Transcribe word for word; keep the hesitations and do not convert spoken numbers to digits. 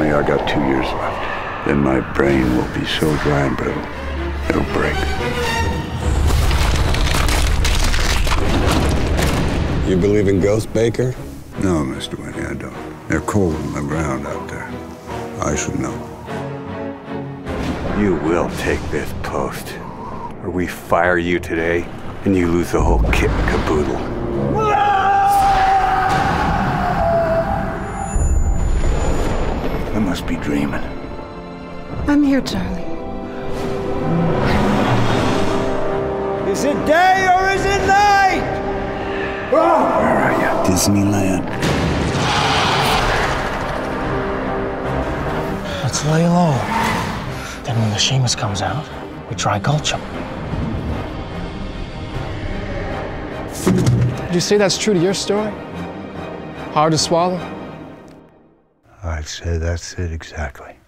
me I got two years left. Then my brain will be so dry and brittle, it'll break. You believe in ghosts, Baker? No, Mister Winnie, I don't. They're cold on the ground out there. I should know. You will take this post, or we fire you today, and you lose the whole kit and caboodle. I must be dreaming. I'm here, Charlie. Is it day or is it night? Where are you? Disneyland. Let's lay low. Then when the Seamus comes out, we try gulch him. Would you say that's true to your story? Hard to swallow? I'd say that's it exactly.